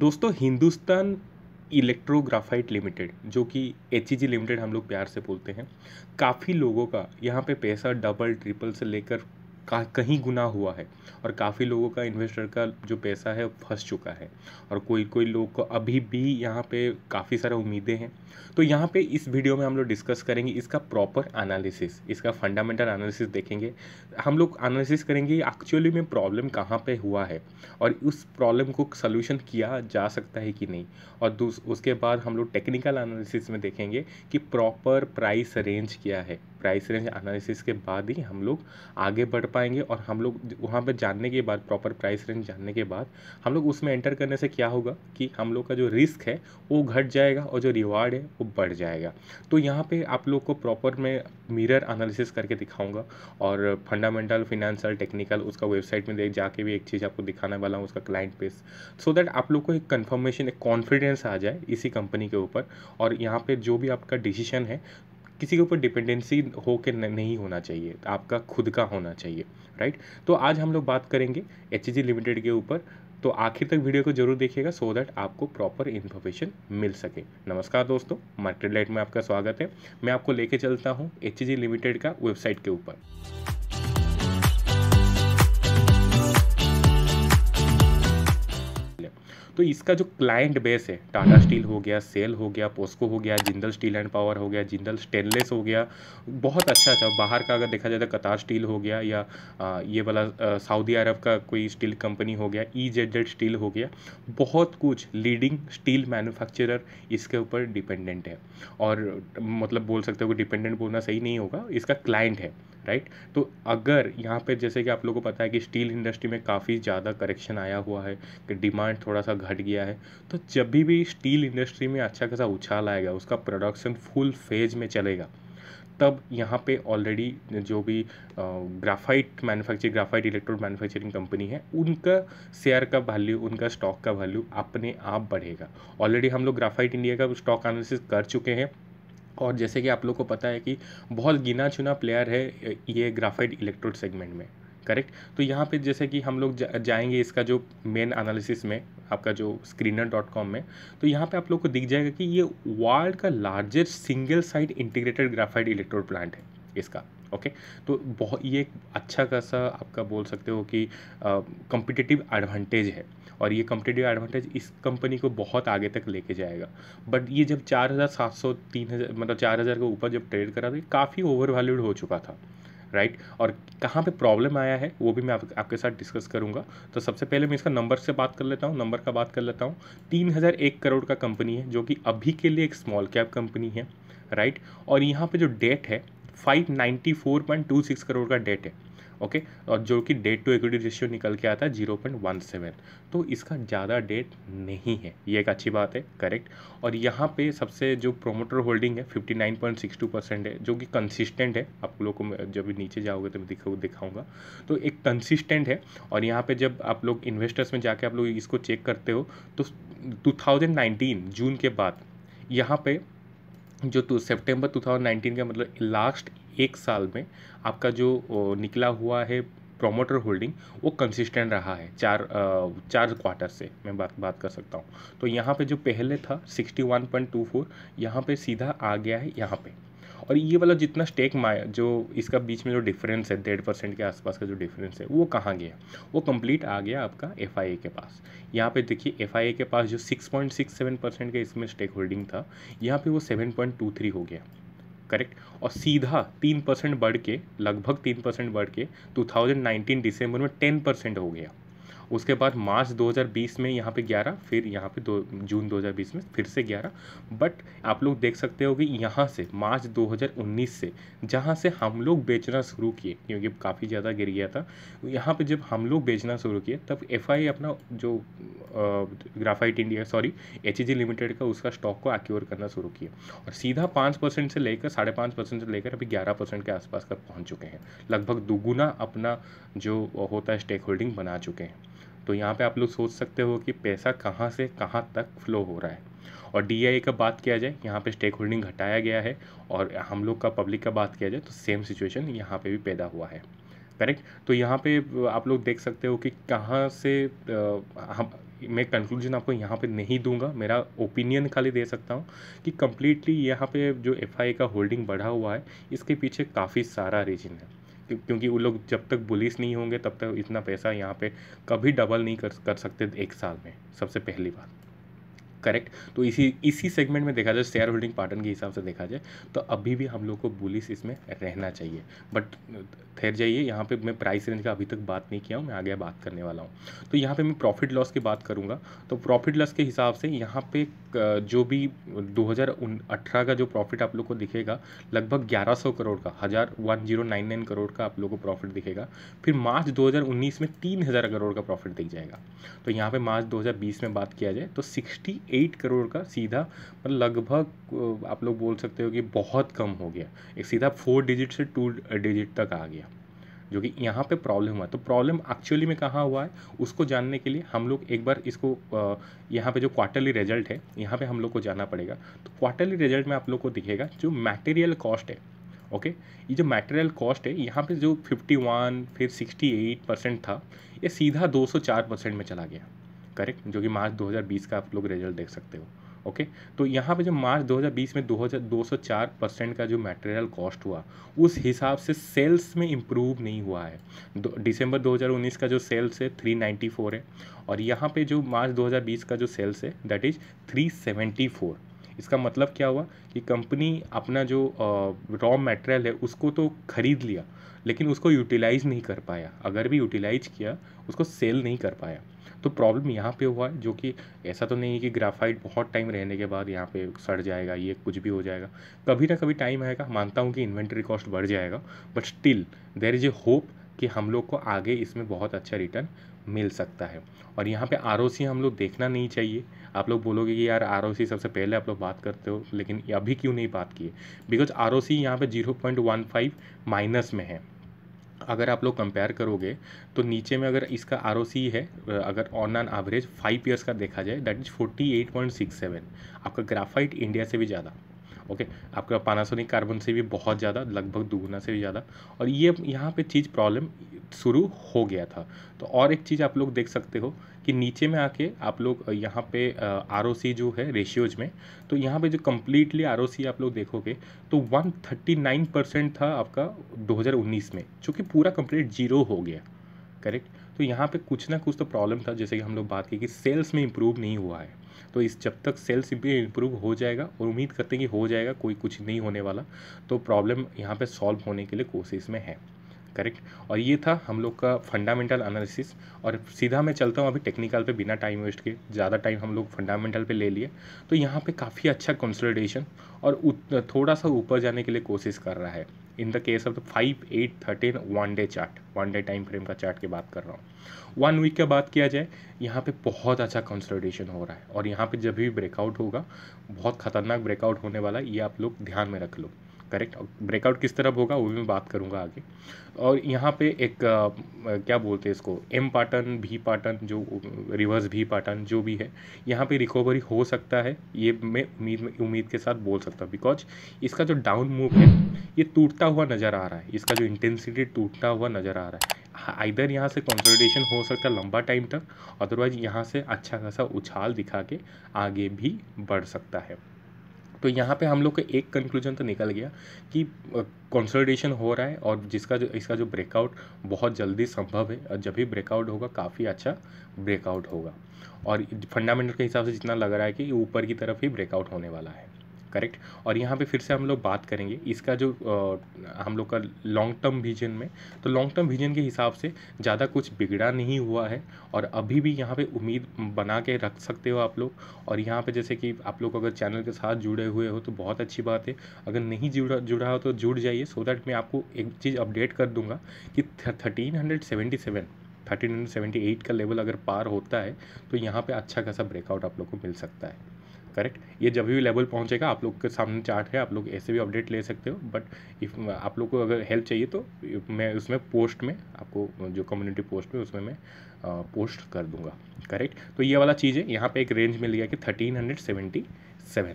दोस्तों हिंदुस्तान इलेक्ट्रोग्राफाइट लिमिटेड जो कि HEG लिमिटेड हम लोग प्यार से बोलते हैं, काफ़ी लोगों का यहाँ पे पैसा डबल ट्रिपल से लेकर कहीं गुना हुआ है और काफ़ी लोगों का इन्वेस्टर का जो पैसा है फंस चुका है और कोई कोई लोग को अभी भी यहाँ पे काफ़ी सारे उम्मीदें हैं। तो यहाँ पे इस वीडियो में हम लोग डिस्कस करेंगे इसका प्रॉपर एनालिसिस, इसका फंडामेंटल एनालिसिस देखेंगे, हम लोग एनालिसिस करेंगे एक्चुअली में प्रॉब्लम कहाँ पे हुआ है और उस प्रॉब्लम को सल्यूशन किया जा सकता है कि नहीं, और उसके बाद हम लोग टेक्निकल एनालिसिस में देखेंगे कि प्रॉपर प्राइस रेंज क्या है। प्राइस रेंज एनालिसिस के बाद ही हम लोग आगे बढ़ पाएंगे और हम लोग वहाँ पर जानने के बाद, प्रॉपर प्राइस रेंज जानने के बाद हम लोग उसमें एंटर करने से क्या होगा कि हम लोग का जो रिस्क है वो घट जाएगा और जो रिवार्ड है वो बढ़ जाएगा। तो यहाँ पे आप लोग को प्रॉपर मैं मिरर एनालिसिस करके दिखाऊंगा और फंडामेंटल, फिनेंशियल, टेक्निकल उसका वेबसाइट में देख जाके भी एक चीज़ आपको दिखाने वाला हूँ, उसका क्लाइंट पेज, सो दैट आप लोग को एक कन्फर्मेशन, एक कॉन्फिडेंस आ जाए इसी कंपनी के ऊपर। और यहाँ पर जो भी आपका डिसीजन है किसी के ऊपर डिपेंडेंसी हो के नहीं होना चाहिए, आपका खुद का होना चाहिए, राइट। तो आज हम लोग बात करेंगे HEG लिमिटेड के ऊपर, तो आखिर तक वीडियो को जरूर देखिएगा सो दैट आपको प्रॉपर इन्फॉर्मेशन मिल सके। नमस्कार दोस्तों, मार्केट डिलाइट में आपका स्वागत है। मैं आपको लेके चलता हूँ HEG लिमिटेड का वेबसाइट के ऊपर। तो इसका जो क्लाइंट बेस है, टाटा स्टील हो गया, सेल हो गया, पोस्को हो गया, जिंदल स्टील एंड पावर हो गया, जिंदल स्टेनलेस हो गया, बहुत अच्छा। बाहर का अगर देखा जाए तो कतार स्टील हो गया या ये वाला सऊदी अरब का कोई स्टील कंपनी हो गया, EZZ स्टील हो गया, बहुत कुछ लीडिंग स्टील मैन्युफैक्चरर इसके ऊपर डिपेंडेंट है। और मतलब बोल सकते हो कि डिपेंडेंट बोलना सही नहीं होगा, इसका क्लाइंट है, राइट। तो अगर यहाँ पे जैसे कि आप लोगों को पता है कि स्टील इंडस्ट्री में काफ़ी ज़्यादा करेक्शन आया हुआ है कि डिमांड थोड़ा सा घट गया है, तो जब भी स्टील इंडस्ट्री में अच्छा खासा उछाल आएगा, उसका प्रोडक्शन फुल फेज में चलेगा, तब यहाँ पे ऑलरेडी जो भी ग्राफाइट इलेक्ट्रोड मैन्युफैक्चरिंग कंपनी है उनका शेयर का वैल्यू, उनका स्टॉक का वैल्यू अपने आप बढ़ेगा। ऑलरेडी हम लोग ग्राफाइट इंडिया का स्टॉक एनालिसिस कर चुके हैं और जैसे कि आप लोग को पता है कि बहुत गिना चुना प्लेयर है ये ग्राफाइट इलेक्ट्रोड सेगमेंट में, करेक्ट। तो यहाँ पे जैसे कि हम लोग जाएंगे इसका जो मेन एनालिसिस में, आपका जो screener.com में, तो यहाँ पे आप लोग को दिख जाएगा कि ये वर्ल्ड का largest single site integrated graphite electrode plant है इसका, ओके। तो बहुत ये अच्छा खासा आपका बोल सकते हो कि कॉम्पिटिटिव एडवांटेज है और ये कॉम्पिटिटिव एडवांटेज इस कंपनी को बहुत आगे तक लेके जाएगा। बट ये जब 4700 3000 मतलब 4000 के ऊपर जब ट्रेड करा तो काफ़ी ओवर वैल्यूड हो चुका था, राइट। और कहाँ पे प्रॉब्लम आया है वो भी मैं आपके साथ डिस्कस करूँगा। तो सबसे पहले मैं इसका नंबर का बात कर लेता हूँ। 3001 करोड़ का कंपनी है जो कि अभी के लिए एक स्मॉल कैप कंपनी है, राइट। और यहाँ पे जो डेट है 594.26 करोड़ का डेट है, ओके। और जो कि डेट टू इक्विटी रेशियो निकल के आता है 0.17, तो इसका ज़्यादा डेट नहीं है, ये एक अच्छी बात है, करेक्ट। और यहाँ पे सबसे जो प्रोमोटर होल्डिंग है 59.62% है जो कि कंसिस्टेंट है। आप लोग को जब नीचे जाओगे तो मैं दिखाऊंगा, तो एक कंसिस्टेंट है। और यहाँ पे जब आप लोग इन्वेस्टर्स में जाके आप लोग इसको चेक करते हो तो 2019 जून के बाद यहाँ पे जो सितंबर 2019 का मतलब लास्ट एक साल में आपका जो निकला हुआ है प्रोमोटर होल्डिंग वो कंसिस्टेंट रहा है चार क्वार्टर से मैं बात कर सकता हूँ। तो यहाँ पे जो पहले था 61.24 यहाँ पे सीधा आ गया है यहाँ पे। और ये वाला जितना स्टेक जो इसका बीच में जो डिफरेंस है 1.5% के आसपास का जो डिफरेंस है वो कहाँ गया, वो कंप्लीट आ गया आपका FII के पास। यहाँ पे देखिए FII के पास जो 6.67% का इसमें स्टेक होल्डिंग था यहाँ पे वो 7.23 हो गया, करेक्ट। और सीधा 3% बढ़ के, लगभग 3% बढ़ के 2019 दिसंबर में 10% हो गया। उसके बाद मार्च 2020 में यहाँ पे 11, फिर यहाँ पे जून 2020 में फिर से 11। बट आप लोग देख सकते हो कि यहाँ से मार्च 2019 से जहाँ से हम लोग बेचना शुरू किए, क्योंकि काफ़ी ज़्यादा गिर गया था, यहाँ पे जब हम लोग बेचना शुरू किए तब FII अपना जो HEG लिमिटेड का उसका स्टॉक को एक्योर करना शुरू किया और सीधा 5% से लेकर 5.5% से लेकर अभी 11% के आसपास का पहुँच चुके हैं, लगभग दोगुना अपना जो होता है स्टेक होल्डिंग बना चुके हैं। तो यहाँ पे आप लोग सोच सकते हो कि पैसा कहाँ से कहाँ तक फ्लो हो रहा है। और DII का बात किया जाए, यहाँ पे स्टेक होल्डिंग घटाया गया है और हम लोग का पब्लिक का बात किया जाए तो सेम सिचुएशन यहाँ पे भी पैदा हुआ है, करेक्ट। तो यहाँ पे आप लोग देख सकते हो कि कहाँ से मैं कंक्लूजन आपको यहाँ पे नहीं दूंगा, मेरा ओपिनियन खाली दे सकता हूँ कि कम्प्लीटली यहाँ पे जो एफआई का होल्डिंग बढ़ा हुआ है इसके पीछे काफ़ी सारा रीजन है, क्योंकि वो लोग जब तक बुलिश नहीं होंगे तब तक इतना पैसा यहाँ पे कभी डबल नहीं कर सकते एक साल में, सबसे पहली बात, करेक्ट। तो इसी सेगमेंट में देखा जाए, शेयर होल्डिंग पैटर्न के हिसाब से देखा जाए तो अभी भी हम लोग को बुलिश इसमें रहना चाहिए, बट ठहर जाइए, यहाँ पे मैं प्राइस रेंज का अभी तक बात नहीं किया हूँ, मैं आगे बात करने वाला हूँ। तो यहाँ पे मैं प्रॉफिट लॉस की बात करूँगा। तो प्रॉफिट लॉस के हिसाब से यहाँ पे जो भी 2018 का जो प्रॉफिट आप लोग को दिखेगा लगभग 1100 करोड़ का, 1099 करोड़ का आप लोग को प्रॉफिट दिखेगा। फिर मार्च 2019 में 3000 करोड़ का प्रॉफिट दिख जाएगा। तो यहाँ पर मार्च 2020 में बात किया जाए तो 68 करोड़ का सीधा, मतलब लगभग आप लोग बोल सकते हो कि बहुत कम हो गया, एक सीधा 4 डिजिट से 2 डिजिट तक आ गया, जो कि यहाँ पे प्रॉब्लम हुआ। तो प्रॉब्लम एक्चुअली में कहाँ हुआ है उसको जानने के लिए हम लोग एक बार इसको यहाँ पे जो क्वार्टरली रिजल्ट है यहाँ पे हम लोग को जाना पड़ेगा। तो क्वार्टरली रिजल्ट में आप लोग को दिखेगा जो मटेरियल कॉस्ट है, ओके, ये जो मटेरियल कॉस्ट है यहाँ पे जो 51 फिर 68% था, ये सीधा 204% में चला गया, करेक्ट, जो कि मार्च 2020 का आप लोग रिजल्ट देख सकते हो, ओके। तो यहाँ पे जो मार्च 2020 में 204% का जो मटेरियल कॉस्ट हुआ उस हिसाब से सेल्स में इम्प्रूव नहीं हुआ है। दिसंबर 2019 का जो सेल्स है 394 है और यहाँ पे जो मार्च 2020 का जो सेल्स है दैट इज़ 374। इसका मतलब क्या हुआ कि कंपनी अपना जो रॉ मटेरियल है उसको तो ख़रीद लिया लेकिन उसको यूटिलाइज़ नहीं कर पाया, अगर भी यूटिलाइज किया उसको सेल नहीं कर पाया। तो प्रॉब्लम यहाँ पे हुआ है, जो कि ऐसा तो नहीं है कि ग्राफाइट बहुत टाइम रहने के बाद यहाँ पे सड़ जाएगा, ये कुछ भी हो जाएगा, कभी ना कभी टाइम आएगा, मानता हूँ कि इन्वेंट्री कॉस्ट बढ़ जाएगा, but still there is a hope कि हम लोग को आगे इसमें बहुत अच्छा रिटर्न मिल सकता है। और यहाँ पे आरओसी हम लोग देखना नहीं चाहिए। आप लोग बोलोगे कि यार आरओसी सबसे पहले आप लोग बात करते हो, लेकिन अभी क्यों नहीं बात किए, बिकॉज आरओसी यहाँ पे 0.15 माइनस में है। अगर आप लोग कंपेयर करोगे तो नीचे में अगर इसका आरओसी है, अगर ऑन एन एवरेज 5 ईयर्स का देखा जाए दैट इज़ 48.67, आपका ग्राफाइट इंडिया से भी ज़्यादा, ओके, आपका पानासोनिक कार्बन से भी बहुत ज़्यादा, लगभग दोगुना से भी ज़्यादा। और ये यहाँ पे चीज़ प्रॉब्लम शुरू हो गया था। तो और एक चीज़ आप लोग देख सकते हो कि नीचे में आके आप लोग यहाँ पे आरओसी जो है रेशियोज में, तो यहाँ पे जो कम्प्लीटली आरओसी आप लोग देखोगे तो 139% था आपका 2019 में, जो कि पूरा कम्प्लीट जीरो हो गया, करेक्ट। तो यहाँ पे कुछ ना कुछ तो प्रॉब्लम था, जैसे कि हम लोग बात की कि सेल्स में इम्प्रूव नहीं हुआ है। तो इस जब तक सेल्स इम्प्रूव हो जाएगा, और उम्मीद करते हैं कि हो जाएगा, कोई कुछ नहीं होने वाला, तो प्रॉब्लम यहाँ पे सॉल्व होने के लिए कोशिश में है, करेक्ट। और ये था हम लोग का फंडामेंटल एनालिसिस। और सीधा मैं चलता हूँ अभी टेक्निकल पे, बिना टाइम वेस्ट के, ज़्यादा टाइम हम लोग फंडामेंटल पे ले लिए। तो यहाँ पे काफ़ी अच्छा कंसोलिडेशन और थोड़ा सा ऊपर जाने के लिए कोशिश कर रहा है in the case of the 5, 8, 13 1 day chart, 1 day time frame का चार्ट की बात कर रहा हूँ। 1 वीक की बात किया जाए, यहाँ पे बहुत अच्छा कंसोलिडेशन हो रहा है और यहाँ पे जब भी ब्रेकआउट होगा बहुत खतरनाक ब्रेकआउट होने वाला है, ये आप लोग ध्यान में रख लो, करेक्ट। ब्रेकआउट किस तरफ होगा वो भी मैं बात करूँगा आगे। और यहाँ पे एक क्या बोलते हैं इसको, एम पैटर्न, भी पैटर्न, जो रिवर्स भी पैटर्न जो भी है, यहाँ पे रिकवरी हो सकता है, ये मैं उम्मीद के साथ बोल सकता हूँ, बिकॉज इसका जो डाउन मूव है ये टूटता हुआ नज़र आ रहा है, इसका जो इंटेंसिटी टूटता हुआ नज़र आ रहा है। आइदर यहाँ से कंसोलिडेशन हो सकता है लंबा टाइम तक, अदरवाइज यहाँ से अच्छा खासा उछाल दिखा के आगे भी बढ़ सकता है। तो यहाँ पे हम लोग का एक कंक्लूजन तो निकल गया कि कंसोलिडेशन हो रहा है और इसका जो ब्रेकआउट बहुत जल्दी संभव है, और जब भी ब्रेकआउट होगा काफ़ी अच्छा ब्रेकआउट होगा। और फंडामेंटल के हिसाब से जितना लग रहा है कि ऊपर की तरफ ही ब्रेकआउट होने वाला है, करेक्ट। और यहाँ पे फिर से हम लोग बात करेंगे इसका जो हम लोग का लॉन्ग टर्म विजन में, तो लॉन्ग टर्म विजन के हिसाब से ज़्यादा कुछ बिगड़ा नहीं हुआ है और अभी भी यहाँ पे उम्मीद बना के रख सकते हो आप लोग। और यहाँ पे जैसे कि आप लोग अगर चैनल के साथ जुड़े हुए हो तो बहुत अच्छी बात है, अगर नहीं जुड़ा हो तो जुड़ जाइए, सो दैट मैं आपको एक चीज़ अपडेट कर दूँगा कि 1378 का लेवल अगर पार होता है तो यहाँ पर अच्छा खासा ब्रेकआउट आप लोग को मिल सकता है, करेक्ट। ये जब भी लेवल पहुंचेगा आप लोग के सामने चार्ट है, आप लोग ऐसे भी अपडेट ले सकते हो, बट इफ़ आप लोग को अगर हेल्प चाहिए तो मैं उसमें पोस्ट में आपको जो कम्युनिटी पोस्ट में उसमें मैं पोस्ट कर दूंगा, करेक्ट। तो ये वाला चीज़ है, यहाँ पे एक रेंज मिल गया कि 1377,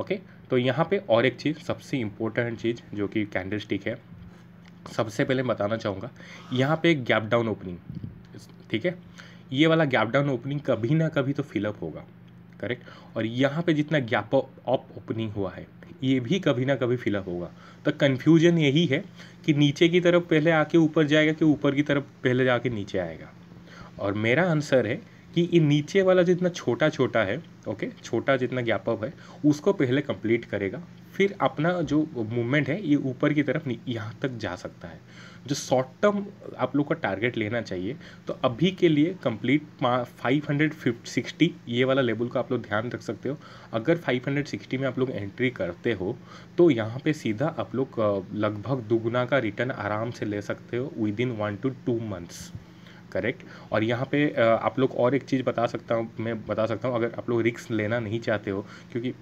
ओके। तो यहाँ पे और एक चीज़, सबसे इम्पोर्टेंट चीज़ जो कि कैंडल स्टिक है, सबसे पहले बताना चाहूँगा यहाँ पर एक गैप डाउन ओपनिंग, ठीक है, ये वाला गैप डाउन ओपनिंग कभी ना कभी तो फिलअप होगा, करेक्ट। और यहाँ पे जितना गैप अप ओपनिंग हुआ है ये भी कभी ना कभी फिलअप होगा। तो कन्फ्यूजन यही है कि नीचे की तरफ पहले आके ऊपर जाएगा कि ऊपर की तरफ पहले जाके नीचे आएगा। और मेरा आंसर है कि ये नीचे वाला जितना छोटा छोटा है, ओके, छोटा जितना गैप अप है उसको पहले कंप्लीट करेगा, फिर अपना जो मूवमेंट है ये ऊपर की तरफ यहाँ तक जा सकता है। जो शॉर्ट टर्म आप लोग का टारगेट लेना चाहिए तो अभी के लिए कंप्लीट 560 ये वाला लेवल का आप लोग ध्यान रख सकते हो। अगर 560 में आप लोग एंट्री करते हो तो यहाँ पे सीधा आप लोग लगभग दुगुना का रिटर्न आराम से ले सकते हो within 1 to 2 months, correct. और यहाँ पे आप लोग और एक चीज़ मैं बता सकता हूँ, अगर आप लोग रिस्क लेना नहीं चाहते हो क्योंकि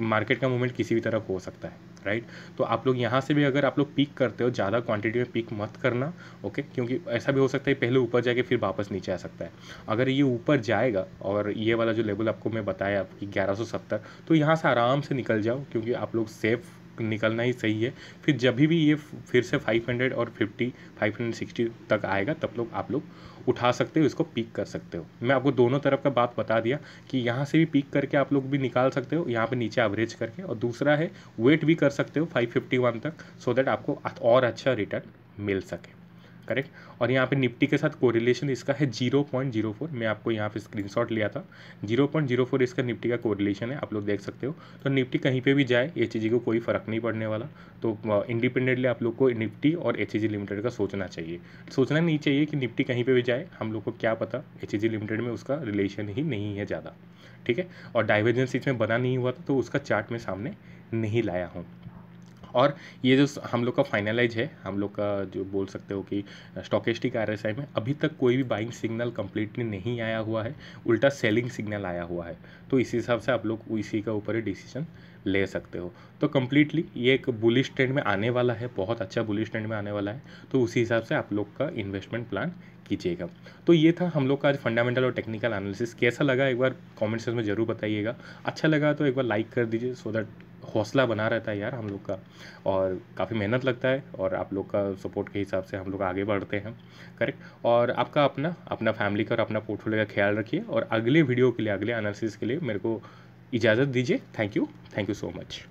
मार्केट का मूवमेंट किसी भी तरफ हो सकता है, राइट। तो आप लोग यहाँ से भी अगर आप लोग पिक करते हो ज़्यादा क्वांटिटी में पिक मत करना, ओके, क्योंकि ऐसा भी हो सकता है पहले ऊपर जाके फिर वापस नीचे आ सकता है। अगर ये ऊपर जाएगा और ये वाला जो लेवल आपको मैं बताया आपकी 1170 तो यहाँ से आराम से निकल जाओ क्योंकि आप लोग सेफ़ निकलना ही सही है। फिर जब भी ये फिर से 550, 560 तक आएगा तब लोग आप लोग उठा सकते हो, इसको पिक कर सकते हो। मैं आपको दोनों तरफ का बात बता दिया कि यहाँ से भी पिक करके आप लोग भी निकाल सकते हो यहाँ पे नीचे एवरेज करके, और दूसरा है वेट भी कर सकते हो 551 तक सो दैट आपको और अच्छा रिटर्न मिल सके, करेक्ट। और यहाँ पे निफ्टी के साथ कोरिलेशन इसका है 0.04, मैं आपको यहाँ पे स्क्रीनशॉट लिया था। 0.04 इसका निफ्टी का कोरिलेशन है, आप लोग देख सकते हो। तो निफ्टी कहीं पे भी जाए एचईजी को कोई फ़र्क नहीं पड़ने वाला। तो इंडिपेंडेंटली आप लोग को निफ्टी और एचईजी लिमिटेड का सोचना चाहिए, सोचना नहीं चाहिए कि निफ्टी कहीं पर भी जाए, हम लोग को क्या पता, एचईजी लिमिटेड में उसका रिलेशन ही नहीं है ज़्यादा, ठीक है। और डाइवर्जेंस इसमें बना नहीं हुआ था तो उसका चार्ट में सामने नहीं लाया हूँ। और ये जो हम लोग का फाइनलाइज है, हम लोग का जो बोल सकते हो कि स्टॉकिस्टिक आरएसआई में अभी तक कोई भी बाइंग सिग्नल कम्प्लीटली नहीं आया हुआ है, उल्टा सेलिंग सिग्नल आया हुआ है। तो इसी हिसाब से आप लोग इसी का ऊपर ही डिसीजन ले सकते हो। तो कम्प्लीटली ये एक बुलिश ट्रेंड में आने वाला है, बहुत अच्छा बुलिश ट्रेंड में आने वाला है। तो उसी हिसाब से आप लोग का इन्वेस्टमेंट प्लान कीजिएगा। तो ये था हम लोग का आज फंडामेंटल और टेक्निकल एनालिसिस। कैसा लगा एक बार कॉमेंट सेक्शन में ज़रूर बताइएगा, अच्छा लगा तो एक बार लाइक कर दीजिए सो दैट हौसला बना रहता है यार हम लोग का, और काफ़ी मेहनत लगता है और आप लोग का सपोर्ट के हिसाब से हम लोग आगे बढ़ते हैं, करेक्ट। और आपका अपना फैमिली का और अपना पोर्टफोलियो का ख्याल रखिए और अगले वीडियो के लिए, अगले एनालिसिस के लिए मेरे को इजाज़त दीजिए। Thank you so much.